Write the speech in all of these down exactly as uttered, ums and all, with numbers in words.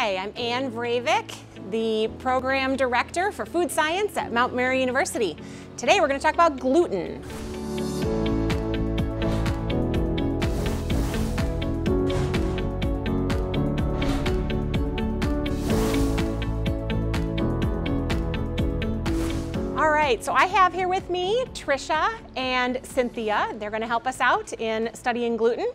Hi, I'm Ann Vravik, the Program Director for Food Science at Mount Mary University. Today we're going to talk about gluten. All right, so I have here with me Trisha and Cynthia. They're going to help us out in studying gluten.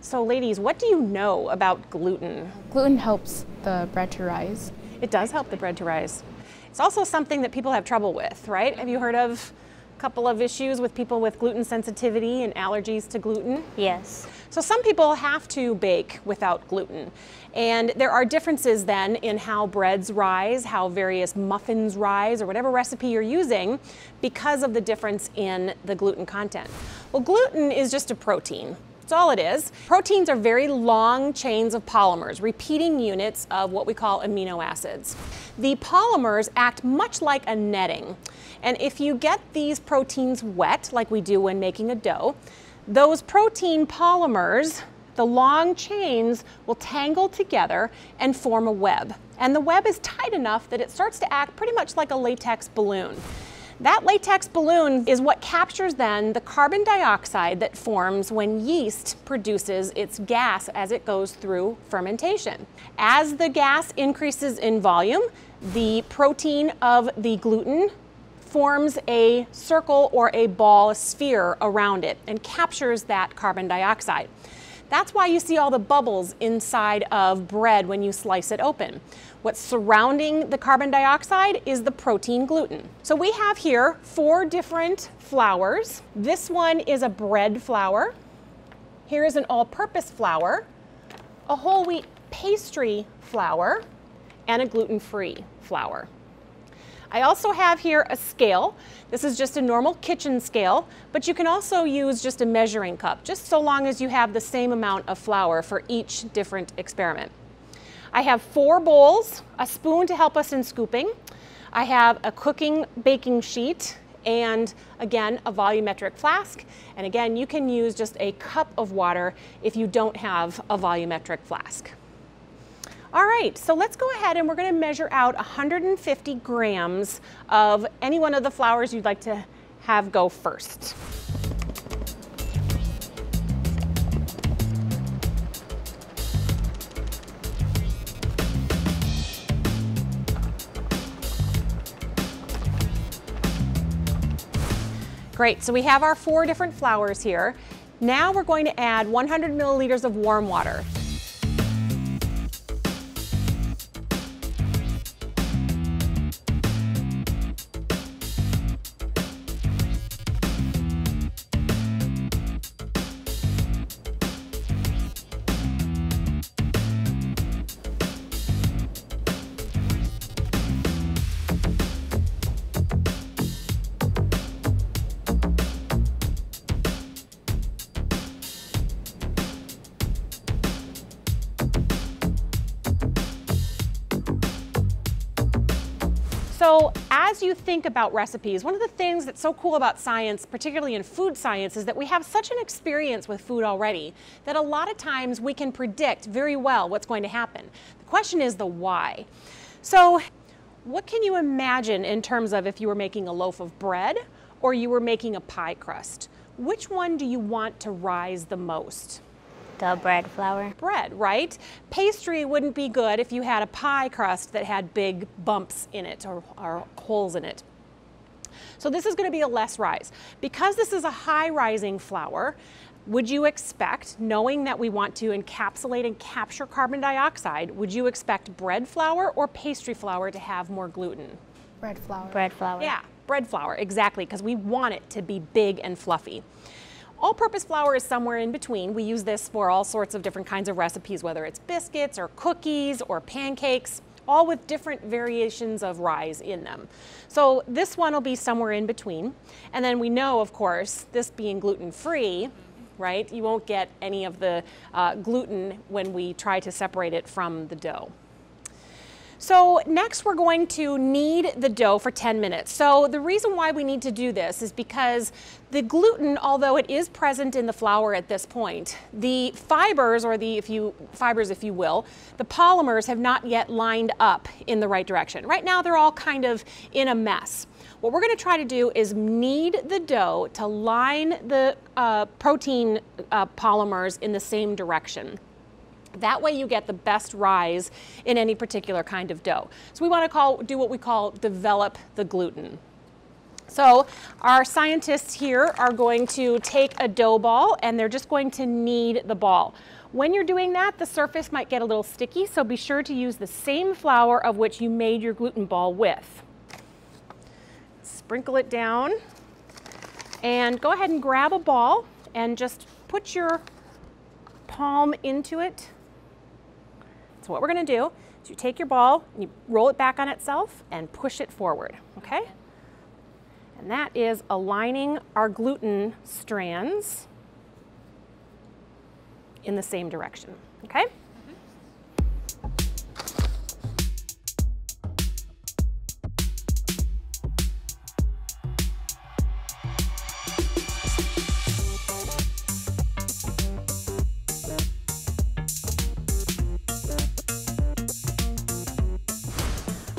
So ladies, what do you know about gluten? Gluten helps the bread to rise. It does help the bread to rise. It's also something that people have trouble with, right? Have you heard of a couple of issues with people with gluten sensitivity and allergies to gluten? Yes. So some people have to bake without gluten. And there are differences then in how breads rise, how various muffins rise, or whatever recipe you're using because of the difference in the gluten content. Well, gluten is just a protein. That's all it is. Proteins are very long chains of polymers, repeating units of what we call amino acids. The polymers act much like a netting, and if you get these proteins wet, like we do when making a dough, those protein polymers, the long chains, will tangle together and form a web. And the web is tight enough that it starts to act pretty much like a latex balloon. That latex balloon is what captures then the carbon dioxide that forms when yeast produces its gas as it goes through fermentation. As the gas increases in volume, the protein of the gluten forms a circle or a ball, a sphere around it, and captures that carbon dioxide. That's why you see all the bubbles inside of bread when you slice it open. What's surrounding the carbon dioxide is the protein gluten. So we have here four different flours. This one is a bread flour. Here is an all-purpose flour, a whole wheat pastry flour, and a gluten-free flour. I also have here a scale. This is just a normal kitchen scale, but you can also use just a measuring cup, just so long as you have the same amount of flour for each different experiment. I have four bowls, a spoon to help us in scooping. I have a cooking baking sheet, and again, a volumetric flask. And again, you can use just a cup of water if you don't have a volumetric flask. All right, so let's go ahead and we're going to measure out one hundred fifty grams of any one of the flours you'd like to have go first. Great, so we have our four different flours here. Now we're going to add one hundred milliliters of warm water. So as you think about recipes, one of the things that's so cool about science, particularly in food science, is that we have such an experience with food already that a lot of times we can predict very well what's going to happen. The question is the why. So what can you imagine in terms of if you were making a loaf of bread or you were making a pie crust? Which one do you want to rise the most? The bread flour. Bread, right? Pastry wouldn't be good if you had a pie crust that had big bumps in it or, or holes in it. So this is going to be a less rise. Because this is a high rising flour, would you expect, knowing that we want to encapsulate and capture carbon dioxide, would you expect bread flour or pastry flour to have more gluten? Bread flour. Bread flour. Yeah, bread flour, exactly, because we want it to be big and fluffy. All-purpose flour is somewhere in between. We use this for all sorts of different kinds of recipes, whether it's biscuits or cookies or pancakes, all with different variations of rise in them. So this one will be somewhere in between. And then we know, of course, this being gluten-free, right? You won't get any of the uh, gluten when we try to separate it from the dough. So next we're going to knead the dough for ten minutes. So the reason why we need to do this is because the gluten, although it is present in the flour at this point, the fibers or the if you fibers if you will, the polymers have not yet lined up in the right direction. Right now they're all kind of in a mess. What we're going to try to do is knead the dough to line the uh, protein uh, polymers in the same direction. That way you get the best rise in any particular kind of dough. So we want to call, do what we call develop the gluten. So our scientists here are going to take a dough ball and they're just going to knead the ball. When you're doing that, the surface might get a little sticky, so be sure to use the same flour of which you made your gluten ball with. Sprinkle it down and go ahead and grab a ball and just put your palm into it. So what we're going to do is you take your ball and you roll it back on itself and push it forward, okay? And that is aligning our gluten strands in the same direction, okay?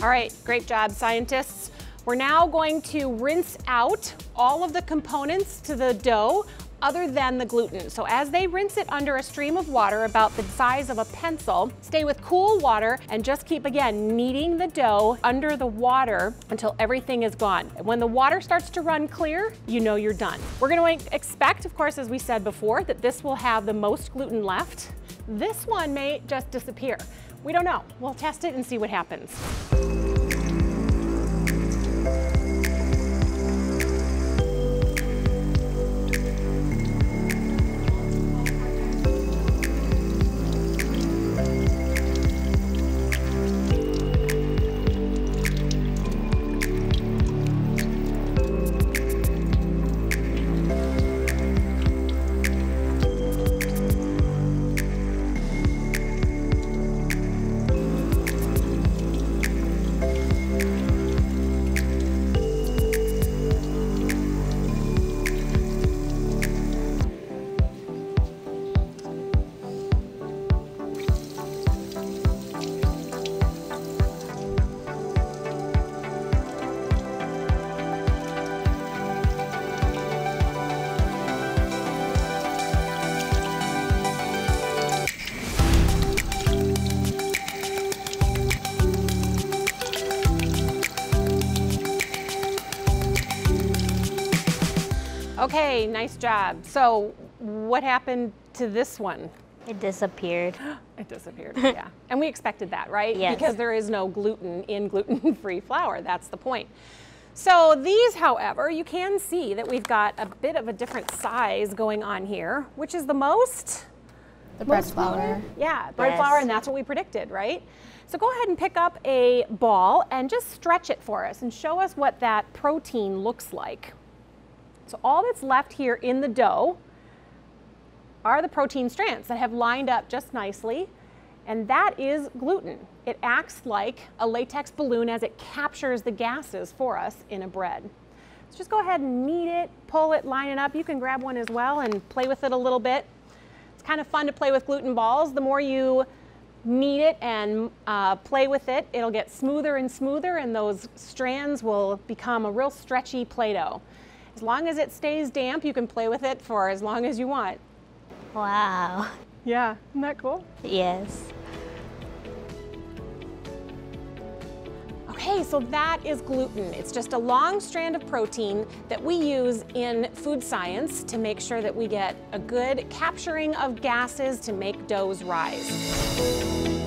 All right, great job, scientists. We're now going to rinse out all of the components to the dough other than the gluten. So as they rinse it under a stream of water about the size of a pencil, stay with cool water and just keep, again, kneading the dough under the water until everything is gone. When the water starts to run clear, you know you're done. We're gonna expect, of course, as we said before, that this will have the most gluten left. This one may just disappear. We don't know. We'll test it and see what happens. Okay, nice job. So what happened to this one? It disappeared. It disappeared, yeah. And we expected that, right? Yes. Because there is no gluten in gluten-free flour. That's the point. So these, however, you can see that we've got a bit of a different size going on here, which is the most? The bread flour. Yeah, bread flour, and that's what we predicted, right? So go ahead and pick up a ball and just stretch it for us and show us what that protein looks like. So all that's left here in the dough are the protein strands that have lined up just nicely, and that is gluten. It acts like a latex balloon as it captures the gases for us in a bread. So just go ahead and knead it, pull it, line it up. You can grab one as well and play with it a little bit. It's kind of fun to play with gluten balls. The more you knead it and uh, play with it, it'll get smoother and smoother, and those strands will become a real stretchy Play-Doh. As long as it stays damp, you can play with it for as long as you want. Wow. Yeah, isn't that cool? Yes. Okay, so that is gluten. It's just a long strand of protein that we use in food science to make sure that we get a good capturing of gases to make doughs rise.